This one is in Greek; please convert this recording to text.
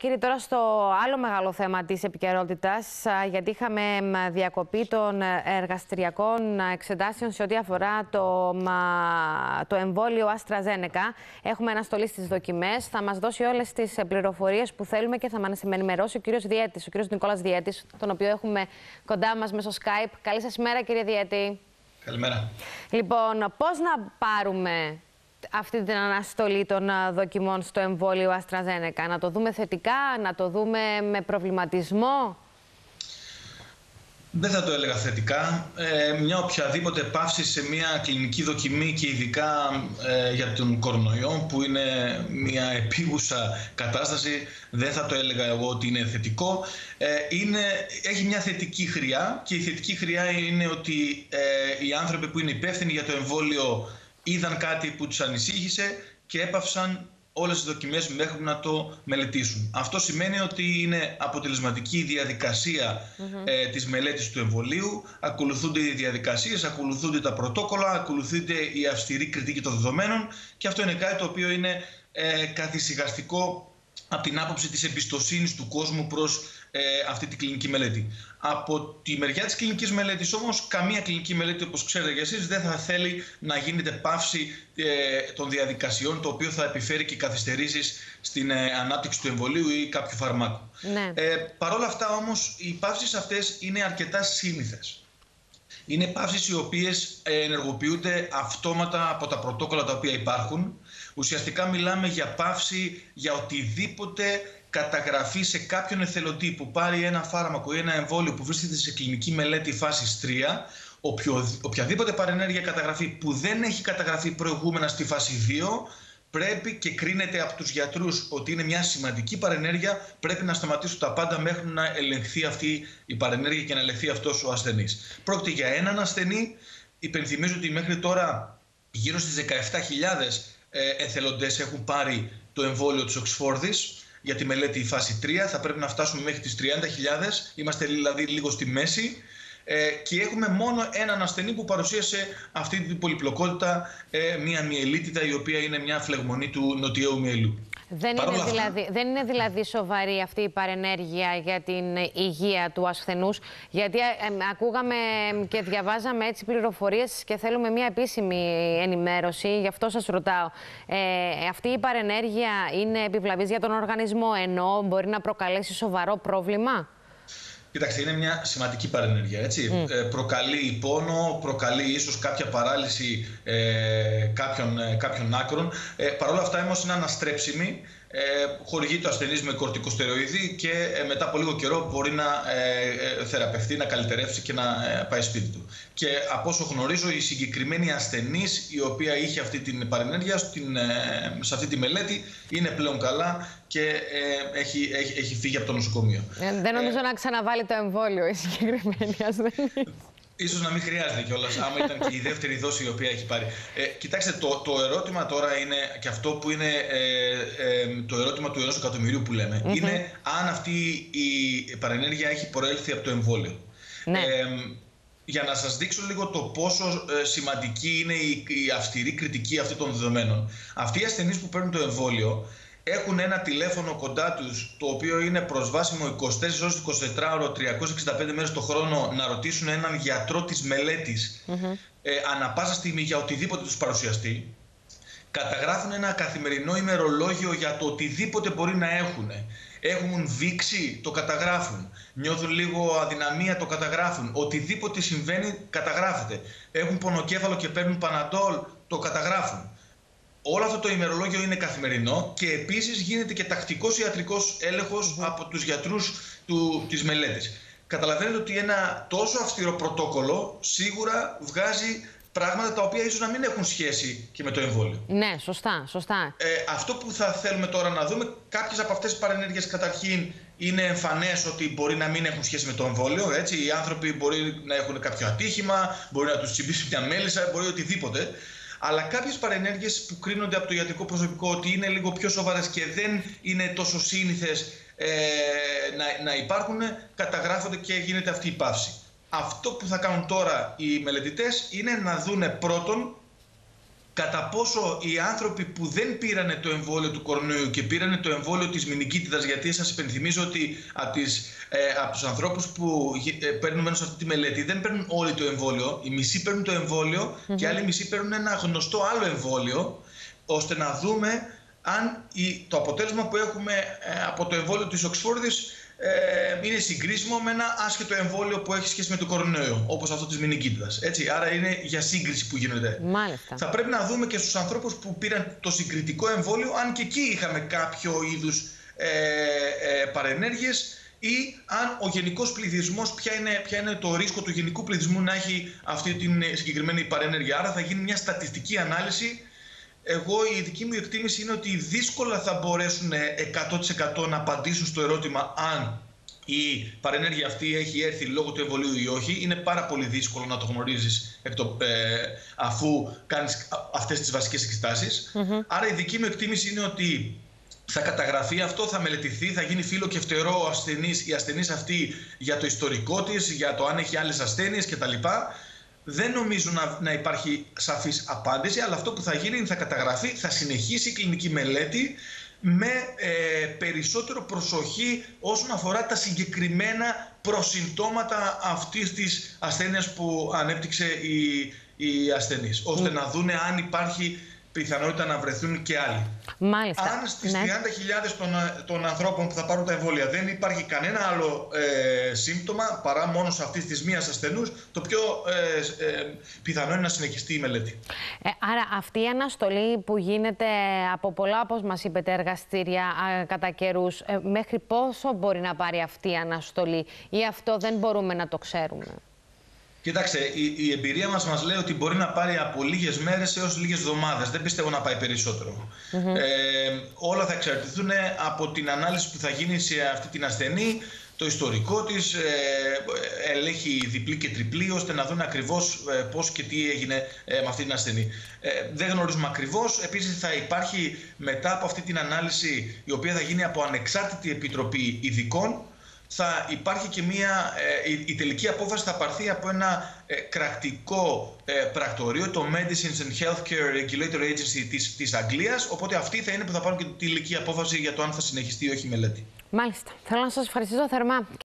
Κύριε, τώρα στο άλλο μεγάλο θέμα της επικαιρότητας, γιατί είχαμε διακοπή των εργαστηριακών εξετάσεων σε ό,τι αφορά το εμβόλιο AstraZeneca. Έχουμε αναστολή στις δοκιμές. Θα μας δώσει όλες τις πληροφορίες που θέλουμε και θα μας ενημερώσει ο κύριος Διέτης, ο κύριος Νικόλας Διέτης, τον οποίο έχουμε κοντά μας μέσω Skype. Καλή σας ημέρα, κύριε Διέτη. Καλημέρα. Λοιπόν, πώς να πάρουμε αυτή την αναστολή των δοκιμών στο εμβόλιο AstraZeneca? Να το δούμε θετικά, να το δούμε με προβληματισμό? Δεν θα το έλεγα θετικά. Μια οποιαδήποτε πάυση σε μια κλινική δοκιμή και ειδικά για τον κορονοϊό, που είναι μια επίγουσα κατάσταση, δεν θα το έλεγα εγώ ότι είναι θετικό. Έχει μια θετική χρειά και η θετική χρειά είναι ότι οι άνθρωποι που είναι υπεύθυνοι για το εμβόλιο είδαν κάτι που τους ανησύχησε και έπαυσαν όλες τις δοκιμές μέχρι να το μελετήσουν. Αυτό σημαίνει ότι είναι αποτελεσματική η διαδικασία της μελέτης του εμβολίου. Ακολουθούνται οι διαδικασίες, ακολουθούνται τα πρωτόκολλα, ακολουθείται η αυστηρή κριτική των δεδομένων και αυτό είναι κάτι το οποίο είναι καθησυχαστικό από την άποψη της εμπιστοσύνης του κόσμου προς αυτή την κλινική μελέτη. Από τη μεριά της κλινικής μελέτης όμως, καμία κλινική μελέτη, όπως ξέρετε και εσείς, δεν θα θέλει να γίνεται πάυση των διαδικασιών, το οποίο θα επιφέρει και καθυστερήσεις στην ανάπτυξη του εμβολίου ή κάποιου φαρμάκου. Ναι. Παρ' όλα αυτά όμως, οι πάυσεις αυτές είναι αρκετά σύνηθες. Είναι πάυσεις οι οποίες ενεργοποιούνται αυτόματα από τα πρωτόκολλα τα οποία υπάρχουν. Ουσιαστικά μιλάμε για πάυση για οτιδήποτε καταγραφή σε κάποιον εθελοντή που πάρει ένα φάρμακο ή ένα εμβόλιο που βρίσκεται σε κλινική μελέτη φάσης 3, οποιαδήποτε παρενέργεια καταγραφή που δεν έχει καταγραφεί προηγούμενα στη φάση 2, πρέπει και κρίνεται από τους γιατρούς ότι είναι μια σημαντική παρενέργεια, πρέπει να σταματήσουν τα πάντα μέχρι να ελεγχθεί αυτή η παρενέργεια και να ελεγχθεί αυτός ο ασθενής. Πρόκειται για έναν ασθενή. Υπενθυμίζω ότι μέχρι τώρα γύρω στις 17.000 εθελοντές έχουν πάρει το εμβόλιο της Οξφόρδης για τη μελέτη φάση 3. Θα πρέπει να φτάσουμε μέχρι τις 30.000. Είμαστε δηλαδή λίγο στη μέση. Και έχουμε μόνο έναν ασθενή που παρουσίασε αυτή την πολυπλοκότητα, μια μυελίτιδα η οποία είναι μια φλεγμονή του νοτιαίου μυελού. Δεν είναι δηλαδή σοβαρή αυτή η παρενέργεια για την υγεία του ασθενούς, γιατί ακούγαμε και διαβάζαμε έτσι πληροφορίες και θέλουμε μια επίσημη ενημέρωση, γι' αυτό σας ρωτάω. Αυτή η παρενέργεια είναι επιβλαβής για τον οργανισμό, ενώ μπορεί να προκαλέσει σοβαρό πρόβλημα? Κοιτάξτε, είναι μια σημαντική παρενέργεια, έτσι. Προκαλεί πόνο, προκαλεί ίσως κάποια παράλυση κάποιων άκρων. Παρ' όλα αυτά, όμως, είναι αναστρέψιμη. Χορηγεί το ασθενής με κορτικοστεροειδή και μετά από λίγο καιρό μπορεί να θεραπευτεί, να καλυτερεύσει και να πάει σπίτι του. Και από όσο γνωρίζω, η συγκεκριμένη ασθενής η οποία είχε αυτή την παρενέργεια σε αυτή τη μελέτη είναι πλέον καλά και έχει φύγει από το νοσοκομείο. Δεν νομίζω να ξαναβάλει το εμβόλιο η συγκεκριμένη ασθενής. Ίσως να μην χρειάζεται κιόλας, άμα ήταν και η δεύτερη δόση η οποία έχει πάρει. Κοιτάξτε, το ερώτημα τώρα είναι, και αυτό που είναι το ερώτημα του 1 εκατομμυρίου που λέμε, είναι αν αυτή η παρενέργεια έχει προέλθει από το εμβόλιο. Ναι. Για να σας δείξω λίγο το πόσο σημαντική είναι η αυστηρή κριτική αυτών των δεδομένων. Αυτοί οι ασθενείς που παίρνουν το εμβόλιο έχουν ένα τηλέφωνο κοντά τους, το οποίο είναι προσβάσιμο 24 ώρες, 24 ώρο, 365 μέρες το χρόνο, να ρωτήσουν έναν γιατρό της μελέτης ανά πάσα στιγμή για οτιδήποτε τους παρουσιαστεί. Καταγράφουν ένα καθημερινό ημερολόγιο για το οτιδήποτε μπορεί να έχουν. Έχουν βήξει, το καταγράφουν. Νιώθουν λίγο αδυναμία, το καταγράφουν. Οτιδήποτε συμβαίνει, καταγράφεται. Έχουν πονοκέφαλο και παίρνουν Παναντόλ, το καταγράφουν. Όλο αυτό το ημερολόγιο είναι καθημερινό και επίσης γίνεται και τακτικός ιατρικός έλεγχος από τους γιατρούς της μελέτης. Καταλαβαίνετε ότι ένα τόσο αυστηρό πρωτόκολλο σίγουρα βγάζει πράγματα τα οποία ίσως να μην έχουν σχέση και με το εμβόλιο. Ναι, σωστά. Αυτό που θα θέλουμε τώρα να δούμε, κάποιες από αυτές τις παρενέργειες καταρχήν είναι εμφανές ότι μπορεί να μην έχουν σχέση με το εμβόλιο. Έτσι. Οι άνθρωποι μπορεί να έχουν κάποιο ατύχημα, μπορεί να τους τσιμπήσει μια μέλισσα, μπορεί οτιδήποτε. Αλλά κάποιες παρενέργειες που κρίνονται από το ιατρικό προσωπικό ότι είναι λίγο πιο σοβαρές και δεν είναι τόσο σύνηθες να υπάρχουν, καταγράφονται και γίνεται αυτή η πάυση. Αυτό που θα κάνουν τώρα οι μελετητές είναι να δούνε πρώτον κατά πόσο οι άνθρωποι που δεν πήρανε το εμβόλιο του κορονοϊού και πήρανε το εμβόλιο της μινικήτιδας, γιατί σας υπενθυμίζω ότι από τους ανθρώπους που παίρνουν μέσα σε αυτή τη μελέτη δεν παίρνουν όλοι το εμβόλιο, οι μισοί παίρνουν το εμβόλιο και άλλοι μισοί παίρνουν ένα γνωστό άλλο εμβόλιο, ώστε να δούμε αν το αποτέλεσμα που έχουμε από το εμβόλιο της Οξφόρδης είναι συγκρίσιμο με ένα άσχετο εμβόλιο που έχει σχέση με το κορονοϊό, όπως αυτό της μινικήτιδας. Άρα είναι για σύγκριση που γίνεται. Μάλιστα. Θα πρέπει να δούμε και στους ανθρώπους που πήραν το συγκριτικό εμβόλιο, αν και εκεί είχαμε κάποιο είδους παρενέργειες, ή αν ο γενικός πληθυσμός, ποια είναι το ρίσκο του γενικού πληθυσμού να έχει αυτή την συγκεκριμένη παρενέργεια. Άρα θα γίνει μια στατιστική ανάλυση. Εγώ, η δική μου εκτίμηση είναι ότι δύσκολα θα μπορέσουν 100% να απαντήσουν στο ερώτημα αν η παρενέργεια αυτή έχει έρθει λόγω του εμβολίου ή όχι. Είναι πάρα πολύ δύσκολο να το γνωρίζεις αφού κάνεις αυτές τις βασικές εξετάσεις. Άρα η δική μου εκτίμηση είναι ότι θα καταγραφεί αυτό, θα μελετηθεί, θα γίνει φύλλο και φτερό η ασθενής αυτή για το ιστορικό της, για το αν έχει άλλες ασθένειες κτλ. Δεν νομίζω να υπάρχει σαφής απάντηση, αλλά αυτό που θα γίνει είναι θα καταγραφεί, θα συνεχίσει η κλινική μελέτη με περισσότερο προσοχή όσον αφορά τα συγκεκριμένα προσυμπτώματα αυτής της ασθένειας που ανέπτυξε η ασθενής, ώστε να δούνε αν υπάρχει πιθανότητα να βρεθούν και άλλοι. Μάλιστα. Αν στις 30.000 των ανθρώπων που θα πάρουν τα εμβόλια δεν υπάρχει κανένα άλλο σύμπτωμα παρά μόνο σε αυτής της μίας ασθενούς, το πιο πιθανό είναι να συνεχιστεί η μελέτη. Άρα αυτή η αναστολή που γίνεται από πολλά, όπως μας είπετε, εργαστήρια κατά καιρούς, μέχρι πόσο μπορεί να πάρει αυτή η αναστολή, ή αυτό δεν μπορούμε να το ξέρουμε? Κοιτάξτε, η εμπειρία μας λέει ότι μπορεί να πάρει από λίγες μέρες έως λίγες εβδομάδες. Δεν πιστεύω να πάει περισσότερο. Όλα θα εξαρτηθούν από την ανάλυση που θα γίνει σε αυτή την ασθενή, το ιστορικό της, ελέγχει διπλή και τριπλή, ώστε να δουν ακριβώς πώς και τι έγινε με αυτή την ασθενή. Δεν γνωρίζουμε ακριβώς. Επίσης θα υπάρχει μετά από αυτή την ανάλυση, η οποία θα γίνει από ανεξάρτητη επιτροπή ειδικών, θα υπάρχει και μία, η τελική απόφαση θα πάρθει από ένα κρακτικό πρακτορείο, το Medicines and Healthcare Regulator Agency της Αγγλίας, οπότε αυτοί θα είναι που θα πάρουν και την τελική απόφαση για το αν θα συνεχιστεί ή όχι η μελέτη. Μάλιστα. Θέλω να σας ευχαριστήσω θερμά.